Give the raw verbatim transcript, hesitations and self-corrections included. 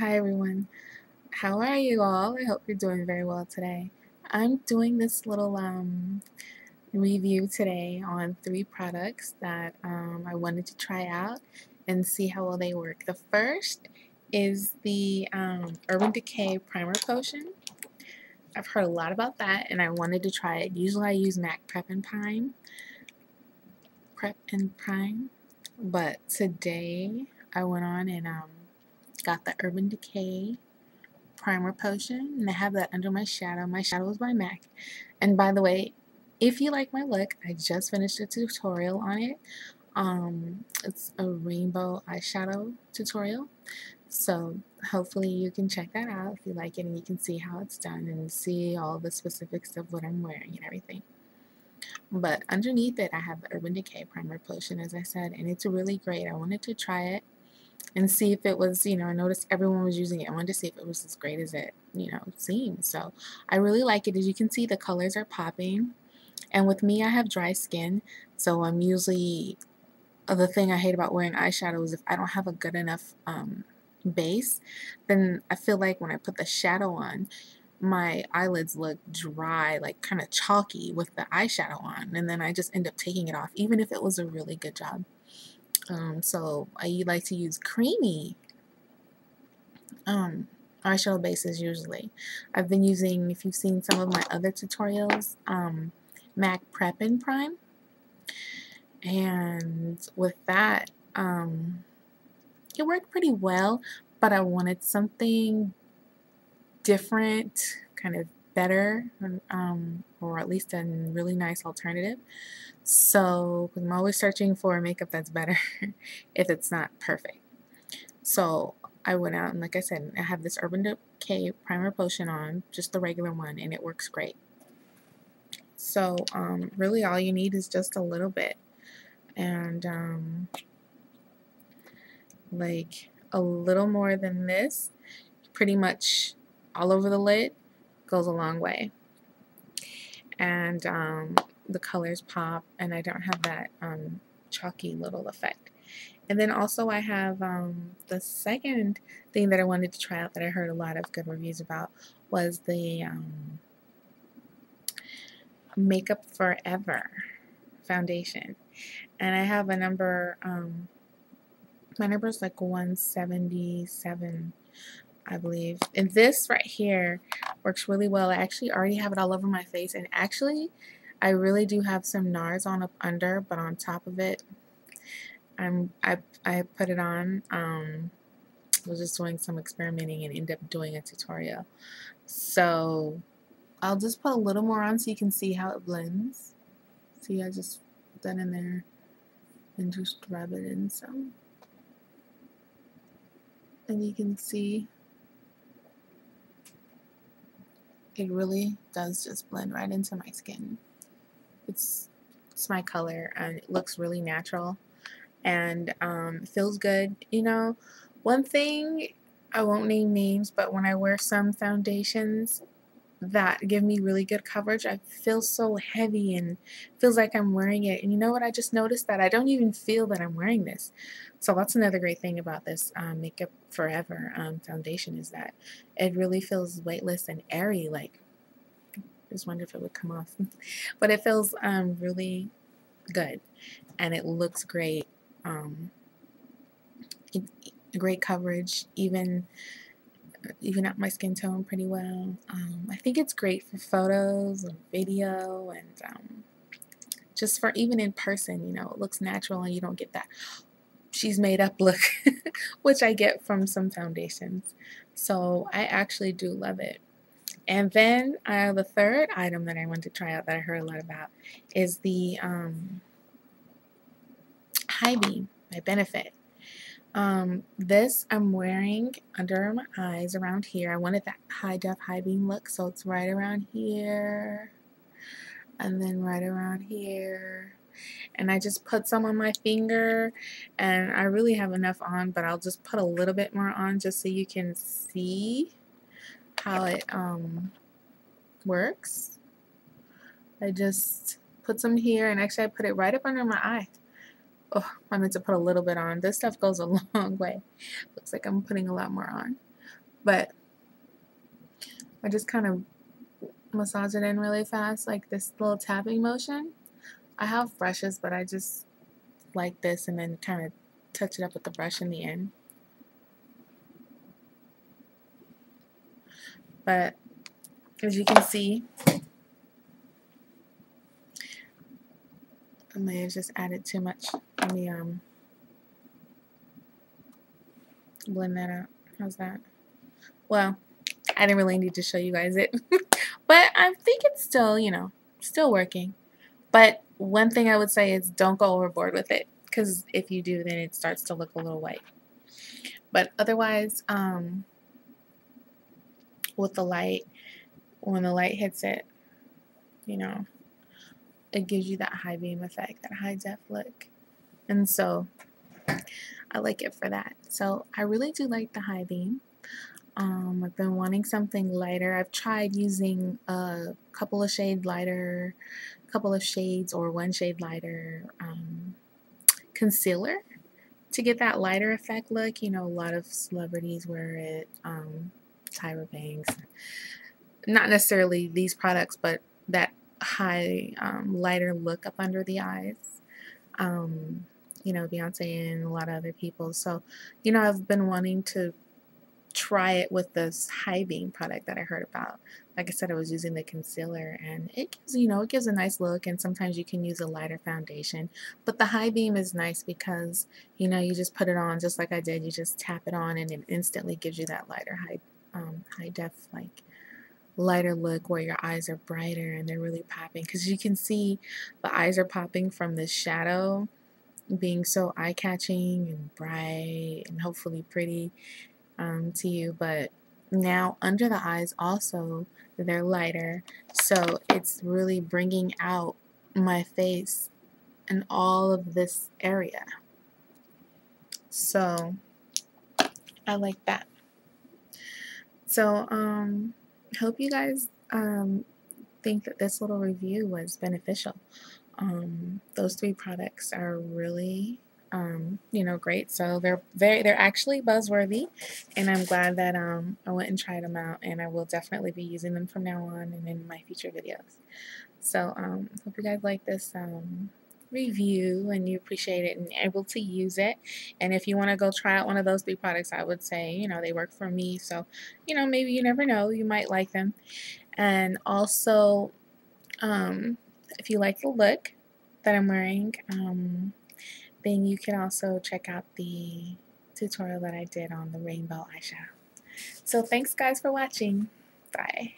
Hi everyone, how are you all? I hope you're doing very well today. I'm doing this little um, review today on three products that um, I wanted to try out and see how well they work. The first is the um, Urban Decay Primer Potion. I've heard a lot about that and I wanted to try it. Usually I use MAC Prep and Prime, Prep and Prime, but today I went on and um, got the Urban Decay Primer Potion, and I have that under my shadow. My shadow is by MAC. And by the way, if you like my look, I just finished a tutorial on it. Um, it's a rainbow eyeshadow tutorial, so hopefully you can check that out if you like it, and you can see how it's done and see all the specifics of what I'm wearing and everything. But underneath it, I have the Urban Decay Primer Potion, as I said, and it's really great. I wanted to try it and see if it was, you know, I noticed everyone was using it. I wanted to see if it was as great as it, you know, seemed. So I really like it. As you can see, the colors are popping. And with me, I have dry skin. So I'm usually, the thing I hate about wearing eyeshadow is if I don't have a good enough um, base, then I feel like when I put the shadow on, my eyelids look dry, like kind of chalky with the eyeshadow on. And then I just end up taking it off, even if it was a really good job. Um, so I like to use creamy um, eyeshadow bases usually. I've been using, if you've seen some of my other tutorials, um, MAC Prep and Prime. And with that, um, it worked pretty well, but I wanted something different, kind of better, um, or at least a really nice alternative. So I'm always searching for makeup that's better if it's not perfect. So I went out and, like I said, I have this Urban Decay Primer Potion on, just the regular one, and it works great. So um, really all you need is just a little bit, and um, like a little more than this, pretty much all over the lid, goes a long way. And um, the colors pop, and I don't have that um, chalky little effect. And then also I have um, the second thing that I wanted to try out that I heard a lot of good reviews about was the um, Makeup Forever foundation. And I have a number, um, my number is like one seventy-seven, I believe. And this right here works really well. I actually already have it all over my face, and actually I really do have some NARS on up under, but on top of it, I'm, I, I put it on. Um, I was just doing some experimenting and ended up doing a tutorial. So I'll just put a little more on so you can see how it blends. See, I just put that in there and just rub it in some. And you can see it really does just blend right into my skin. It's, it's my color, and it looks really natural, and um, feels good. You know, one thing, I won't name names, but when I wear some foundations that give me really good coverage, I feel so heavy and feels like I'm wearing it. And you know what, I just noticed that I don't even feel that I'm wearing this. So that's another great thing about this um, Makeup Forever um, foundation, is that it really feels weightless and airy. Like, I just wonder if it would come off. But it feels um, really good, and it looks great. Um, it, great coverage, even even up my skin tone pretty well. Um, I think it's great for photos and video, and um, just for even in person. You know, it looks natural, and you don't get that she's made up look which I get from some foundations. So I actually do love it. And then uh, the third item that I wanted to try out that I heard a lot about is the um, High Beam by Benefit. Um, this I'm wearing under my eyes around here. I wanted that high def high beam look, so it's right around here and then right around here. And I just put some on my finger, and I really have enough on, but I'll just put a little bit more on just so you can see how it um, works. I just put some here, and actually I put it right up under my eye. Oh, I meant to put a little bit on. This stuff goes a long way. Looks like I'm putting a lot more on. but I just kind of massage it in really fast, like this little tapping motion. I have brushes, but I just like this and then kind of touch it up with the brush in the end. But as you can see, I may have just added too much. Let me um, blend that out. How's that? Well, I didn't really need to show you guys it. But I think it's still, you know, still working. But one thing I would say is don't go overboard with it, because if you do, then it starts to look a little white. But otherwise, um, with the light, when the light hits it, you know, it gives you that high beam effect, that high def look. And so I like it for that. So I really do like the high beam. Um, I've been wanting something lighter. I've tried using a couple of shades lighter, couple of shades or one shade lighter um, concealer to get that lighter effect look. You know, a lot of celebrities wear it, um, Tyra Banks. Not necessarily these products, but that high um, lighter look up under the eyes. Um, you know, Beyonce and a lot of other people. So, you know, I've been wanting to try it with this High Beam product that I heard about. Like I said, I was using the concealer, and it gives, you know, it gives a nice look, and sometimes you can use a lighter foundation. But the High Beam is nice because, you know, you just put it on just like I did. You just tap it on and it instantly gives you that lighter high, um, high def, like lighter look where your eyes are brighter and they're really popping. Because you can see the eyes are popping from the shadow being so eye-catching and bright and hopefully pretty. Um, to you, but now under the eyes also they're lighter, so it's really bringing out my face and all of this area. So I like that. So um, hope you guys um, think that this little review was beneficial. Um, those three products are really Um, you know, great. So they're very, they're actually buzzworthy, and I'm glad that um, I went and tried them out, and I will definitely be using them from now on and in my future videos. So um, hope you guys like this um, review and you appreciate it and able to use it. And if you want to go try out one of those three products, I would say, you know, they work for me. So, you know, maybe you never know, you might like them. And also, um, if you like the look that I'm wearing, um, then you can also check out the tutorial that I did on the rainbow eyeshadow. So thanks guys for watching. Bye.